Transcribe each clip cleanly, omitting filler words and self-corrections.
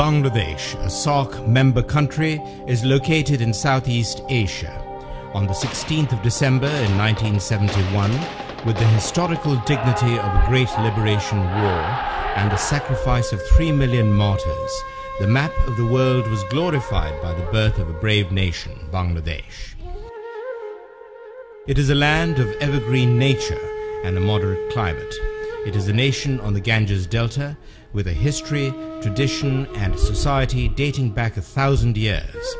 Bangladesh, a SAARC member country, is located in Southeast Asia. On the 16th of December in 1971, with the historical dignity of a great liberation war and the sacrifice of 3 million martyrs, the map of the world was glorified by the birth of a brave nation, Bangladesh. It is a land of evergreen nature and a moderate climate. It is a nation on the Ganges Delta with a history, tradition and society dating back 1,000 years.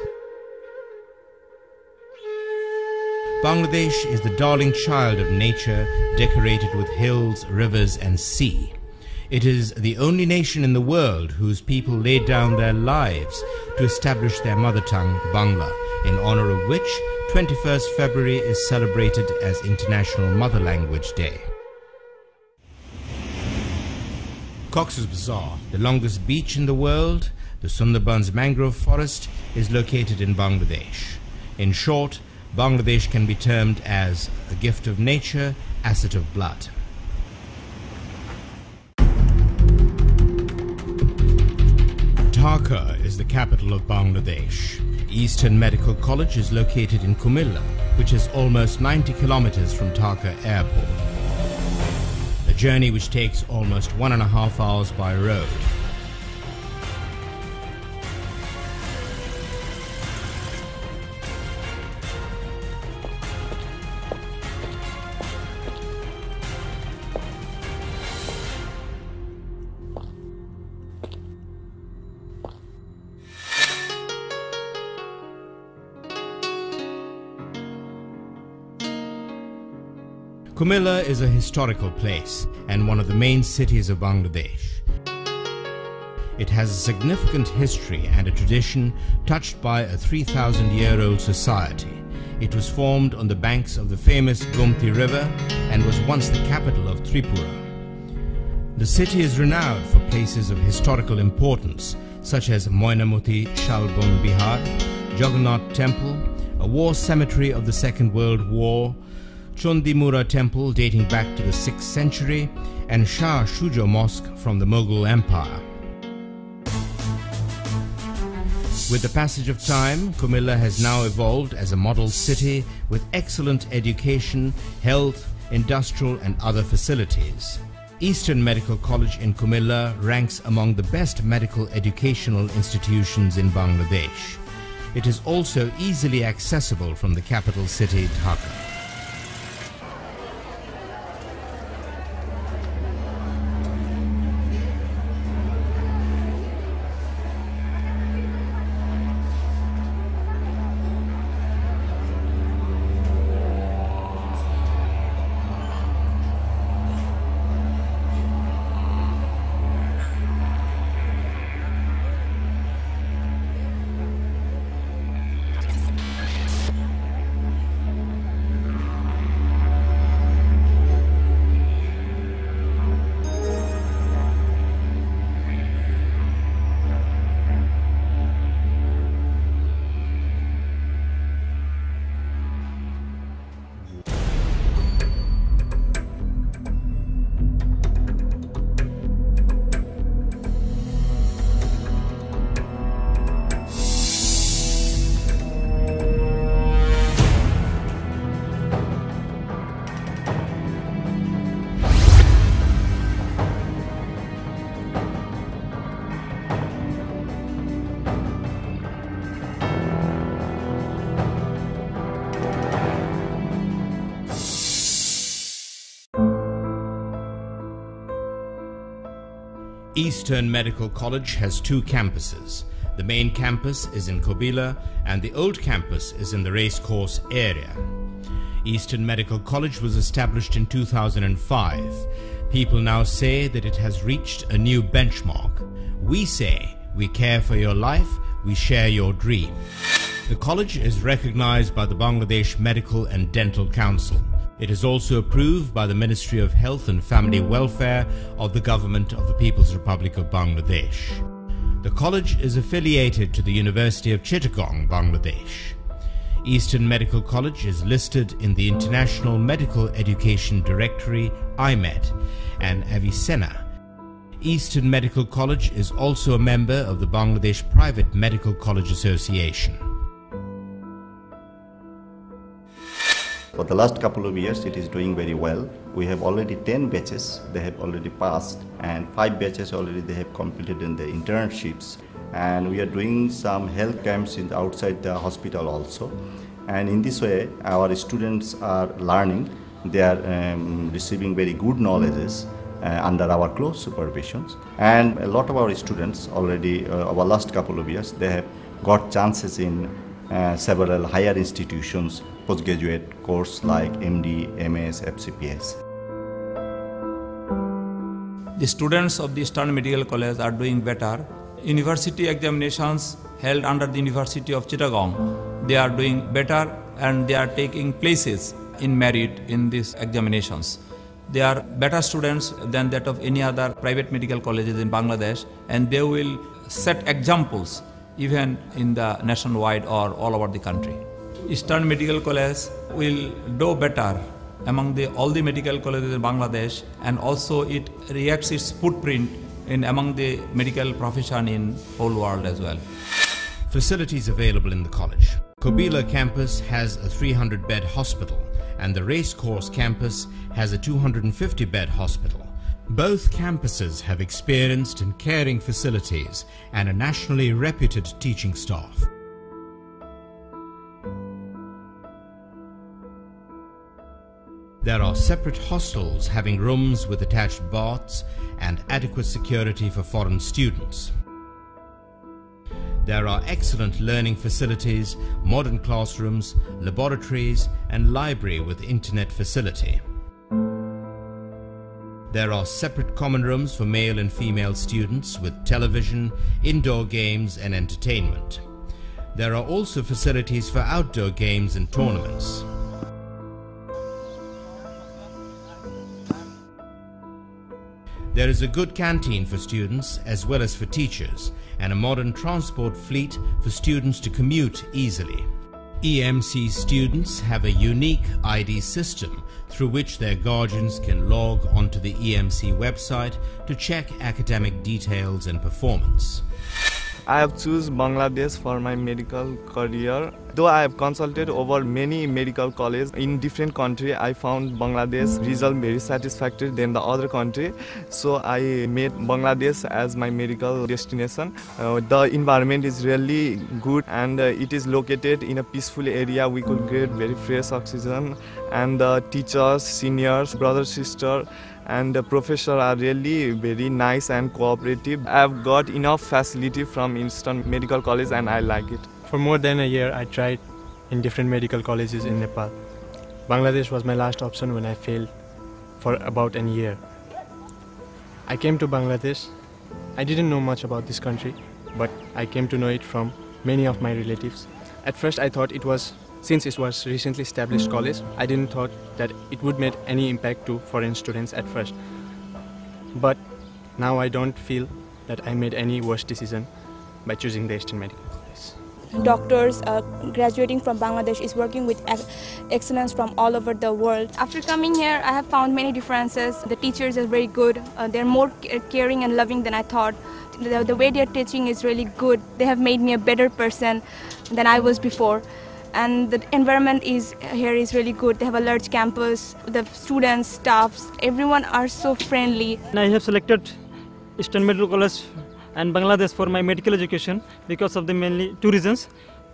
Bangladesh is the darling child of nature, decorated with hills, rivers and sea. It is the only nation in the world whose people laid down their lives to establish their mother tongue, Bangla, in honor of which 21st February is celebrated as International Mother Language Day. Cox's Bazaar, the longest beach in the world, the Sundarbans mangrove forest, is located in Bangladesh. In short, Bangladesh can be termed as a gift of nature, asset of blood. Dhaka is the capital of Bangladesh. Eastern Medical College is located in Comilla, which is almost 90 kilometers from Dhaka airport. Journey which takes almost 1.5 hours by road. Comilla is a historical place and one of the main cities of Bangladesh. It has a significant history and a tradition touched by a 3,000-year-old society. It was formed on the banks of the famous Gomti River and was once the capital of Tripura. The city is renowned for places of historical importance such as Moinamuti Shalbon Bihar, Jagannath Temple, a war cemetery of the Second World War, Chandimura Temple dating back to the 6th century and Shah Shuja Mosque from the Mughal Empire. With the passage of time, Comilla has now evolved as a model city with excellent education, health, industrial and other facilities. Eastern Medical College in Comilla ranks among the best medical educational institutions in Bangladesh. It is also easily accessible from the capital city, Dhaka. Eastern Medical College has two campuses. The main campus is in Kobila and the old campus is in the Racecourse area. Eastern Medical College was established in 2005. People now say that it has reached a new benchmark. We say, we care for your life, we share your dream. The college is recognized by the Bangladesh Medical and Dental Council. It is also approved by the Ministry of Health and Family Welfare of the Government of the People's Republic of Bangladesh. The college is affiliated to the University of Chittagong, Bangladesh. Eastern Medical College is listed in the International Medical Education Directory, IMED, and Avicenna. Eastern Medical College is also a member of the Bangladesh Private Medical College Association. For the last couple of years, it is doing very well. We have already 10 batches they have already passed, and 5 batches already they have completed in the internships. And we are doing some health camps outside the hospital also. And in this way, our students are learning. They are receiving very good knowledges under our close supervisions. And a lot of our students already, over last couple of years, they have got chances in several higher institutions, postgraduate course like MD, MS, FCPS. The students of the Eastern Medical College are doing better. University examinations held under the University of Chittagong, they are doing better and they are taking places in merit in these examinations. They are better students than that of any other private medical colleges in Bangladesh, and they will set examples even in the nationwide or all over the country. Eastern Medical College will do better among all the medical colleges in Bangladesh, and also it reacts its footprint among the medical profession in whole world as well. Facilities available in the college. Kobila campus has a 300-bed hospital and the Racecourse campus has a 250-bed hospital. Both campuses have experienced and caring facilities and a nationally reputed teaching staff. There are separate hostels having rooms with attached baths and adequate security for foreign students. There are excellent learning facilities, modern classrooms, laboratories and library with internet facility. There are separate common rooms for male and female students with television, indoor games and entertainment. There are also facilities for outdoor games and tournaments. There is a good canteen for students as well as for teachers, and a modern transport fleet for students to commute easily. EMC students have a unique ID system through which their guardians can log onto the EMC website to check academic details and performance. I have chosen Bangladesh for my medical career. Though I have consulted over many medical colleges in different countries, I found Bangladesh result very satisfactory than the other country. So I made Bangladesh as my medical destination. The environment is really good, and it is located in a peaceful area. We could get very fresh oxygen, and the teachers, seniors, brother, sister, and the professor are really very nice and cooperative. I've got enough facility from Eastern Medical College and I like it. For more than a year, I tried in different medical colleges in Nepal. Bangladesh was my last option when I failed for about a year. I came to Bangladesh. I didn't know much about this country, but I came to know it from many of my relatives. At first, I thought it was, since it was recently established college, I didn't thought that it would make any impact to foreign students at first. But now I don't feel that I made any worse decision by choosing the Eastern Medical College. Doctors graduating from Bangladesh is working with excellence from all over the world. After coming here, I have found many differences. The teachers are very good. They're more caring and loving than I thought. The way they're teaching is really good. They have made me a better person than I was before. And the environment here is really good. They have a large campus. The students, staffs, everyone are so friendly. I have selected Eastern Medical College and Bangladesh for my medical education because of the mainly two reasons.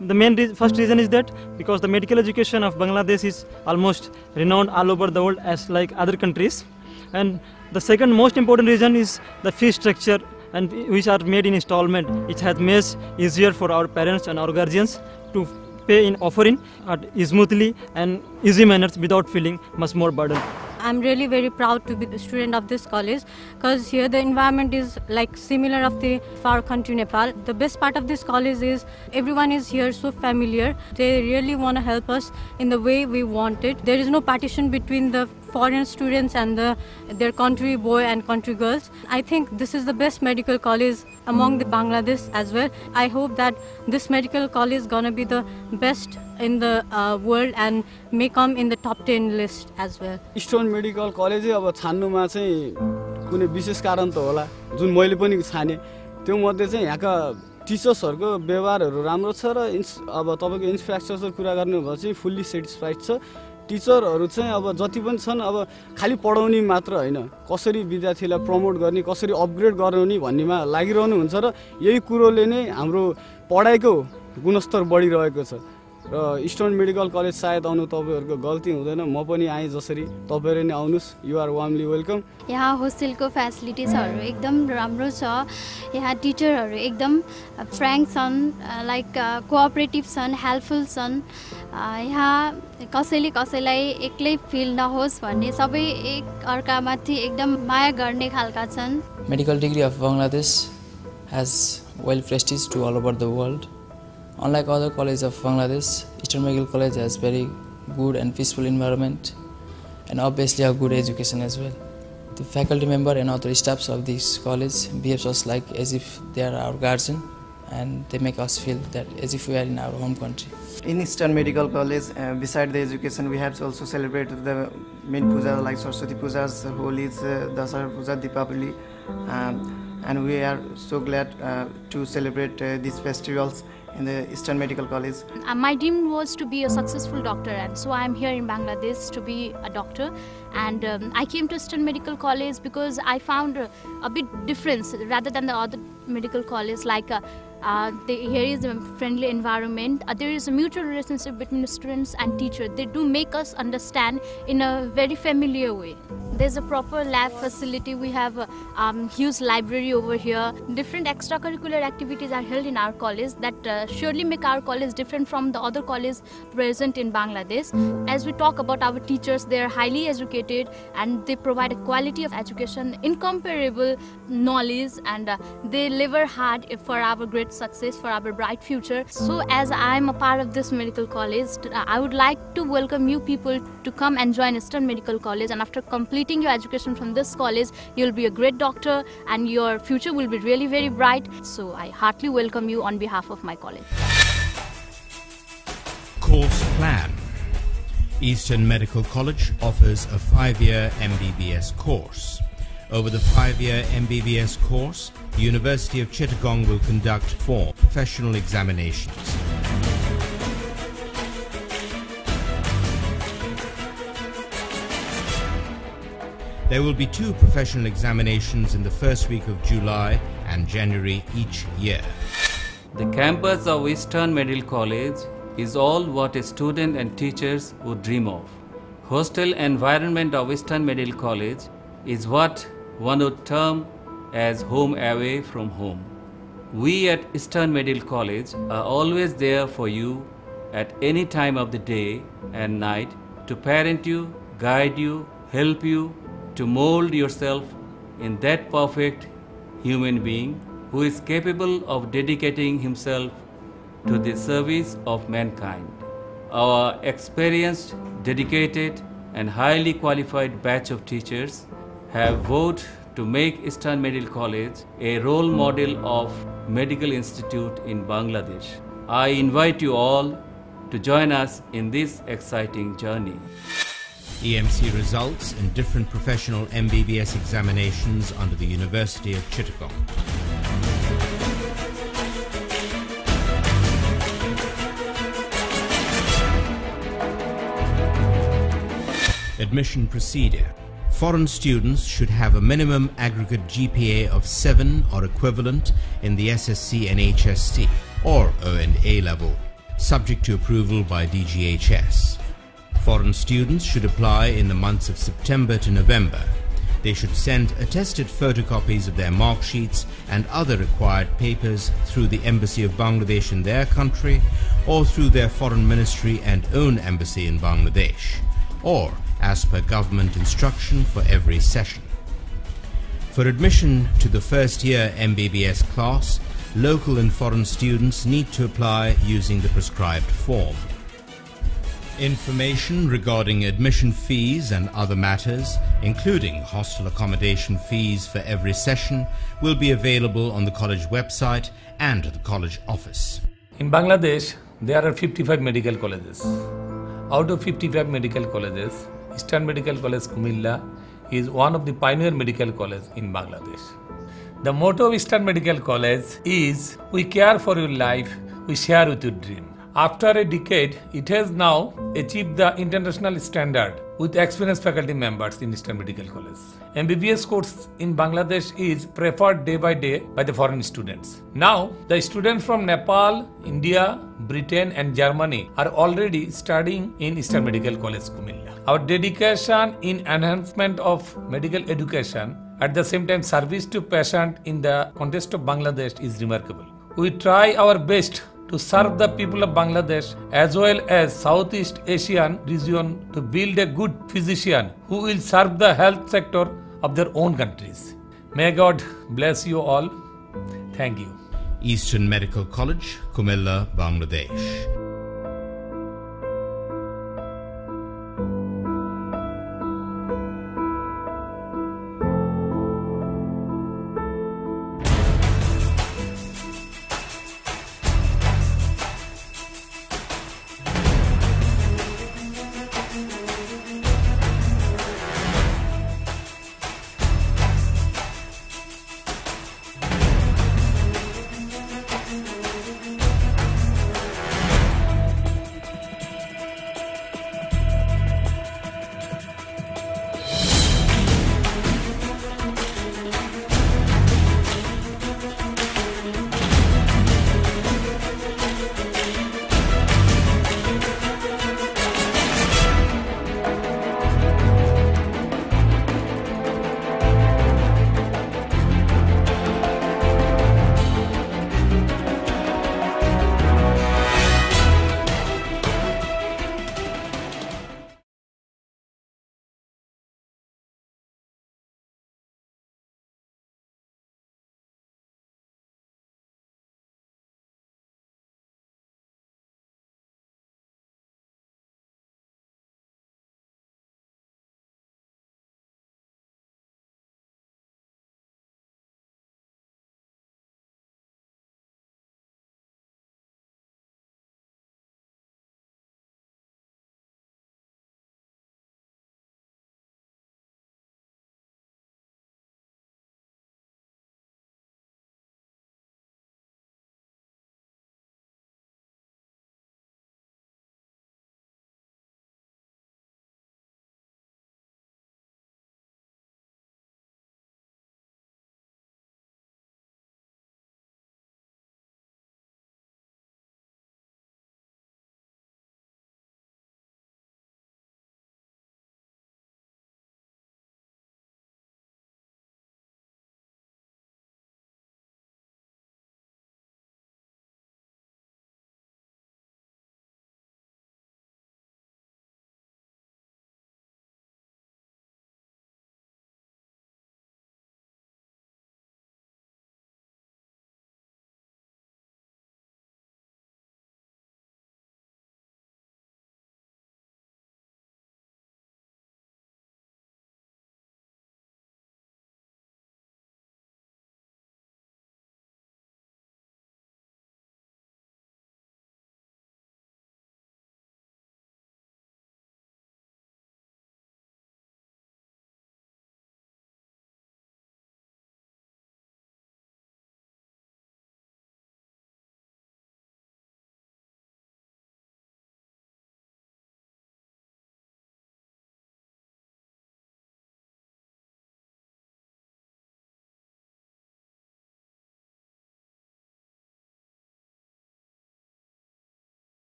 The first reason is that because the medical education of Bangladesh is almost renowned all over the world as like other countries. And the second most important reason is the fee structure, and which are made in installment. It has made easier for our parents and our guardians to pay in offering smoothly and easy manners without feeling much more burden. I'm really very proud to be the student of this college because here the environment is like similar of the far country Nepal. The best part of this college is everyone is here so familiar. They really want to help us in the way we want it. There is no partition between the foreign students and their country boy and country girls. I think this is the best medical college among the Bangladesh as well. I hope that this medical college is going to be the best in the world and may come in the top 10 list as well. Eastern Medical College is कुनै विशेष कारण त होला जुन मैले पनि छाने त्यो मध्ये चाहिँ यहाँका टिचर्सहरुको व्यवहारहरु राम्रो छ र अब तपाईको इन्फ्रास्ट्रक्चर कुरा गर्ने भए चाहिँ फुल्ली सेटिस्फाइड छ टिचरहरु चाहिँ अब जति पनि छन् अब खाली पढाउने मात्र हैन कसरी विद्यार्थीलाई प्रमोट गर्ने कसरी अपग्रेड गराउने भन्नेमा लागिरहनु हुन्छ र यही कुरोले नै हाम्रो पढाइको गुणस्तर बढिरहेको छ र इस्टर्न मेडिकल कलेज सायद आउनु तपाईहरुको गल्ती हुँदैन म पनि आए जसरी तपाईहरु नि आउनुस् यु आर वार्मली वेलकम यहाँ होस्टेलको फ्यासिलिटिजहरु एकदम राम्रो छ यहाँ टिचरहरु एकदम फ्रैंक छन् लाइक कोअपरेटिभ छन् हेल्पफुल छन् यहाँ कसैले कसैलाई एक्लै फिल नहोस् भन्ने सबै एक अर्कामाथि एकदम माया गर्ने खालका छन् medical degree of Bangladesh has well prestige to all over the world Unlike other colleges of Bangladesh, Eastern Medical College has very good and peaceful environment and obviously a good education as well. The faculty member and other staffs of this college behave us like as if they are our guardian and they make us feel that as if we are in our home country. In Eastern Medical College, beside the education, we have also celebrated the main pujas like Saraswati pujas, Holi's, Dasara puja, Deepavali, and we are so glad to celebrate these festivals. In the Eastern Medical College. My dream was to be a successful doctor and so I am here in Bangladesh to be a doctor and I came to Eastern Medical College because I found a bit difference rather than the other medical college like here is a friendly environment. There is a mutual relationship between students and teachers. They do make us understand in a very familiar way. There's a proper lab facility. We have a huge library over here. Different extracurricular activities are held in our college that surely make our college different from the other colleges present in Bangladesh. As we talk about our teachers, they are highly educated and they provide a quality of education, incomparable knowledge and they labor hard for our great success for our bright future. So as I am a part of this medical college, I would like to welcome you people to come and join Eastern Medical College and after completing your education from this college, you'll be a great doctor and your future will be really very bright. So I heartily welcome you on behalf of my college. Course plan. Eastern Medical College offers a 5-year MBBS course. Over the 5-year MBBS course, the University of Chittagong will conduct 4 professional examinations. There will be 2 professional examinations in the first week of July and January each year. The campus of Eastern Medical College is all what a student and teachers would dream of. Hostel environment of Eastern Medical College is what one would term as home away from home. We at Eastern Medical College are always there for you at any time of the day and night to parent you, guide you, help you, to mold yourself in that perfect human being who is capable of dedicating himself to the service of mankind. Our experienced, dedicated and highly qualified batch of teachers have vowed to make Eastern Medical College a role model of medical institute in Bangladesh. I invite you all to join us in this exciting journey. EMC results in different professional MBBS examinations under the University of Chittagong. Admission procedure. Foreign students should have a minimum aggregate GPA of 7 or equivalent in the SSC and HSC or O&A level, subject to approval by DGHS. Foreign students should apply in the months of September to November. They should send attested photocopies of their mark sheets and other required papers through the Embassy of Bangladesh in their country or through their foreign ministry and own embassy in Bangladesh, or as per government instruction for every session. For admission to the first year MBBS class, local and foreign students need to apply using the prescribed form. Information regarding admission fees and other matters, including hostel accommodation fees for every session, will be available on the college website and at the college office. In Bangladesh, there are 55 medical colleges. Out of 55 medical colleges, Eastern Medical College Comilla is one of the pioneer medical colleges in Bangladesh. The motto of Eastern Medical College is, we care for your life, we share with your dream. After a decade, it has now achieved the international standard with experienced faculty members in Eastern Medical College. MBBS course in Bangladesh is preferred day by day by the foreign students. Now, the students from Nepal, India, Britain and Germany are already studying in Eastern Medical College, Comilla. Our dedication in enhancement of medical education, at the same time service to patient in the context of Bangladesh is remarkable. We try our best to serve the people of Bangladesh as well as Southeast Asian region to build a good physician who will serve the health sector of their own countries. May God bless you all. Thank you. Eastern Medical College, Comilla, Bangladesh.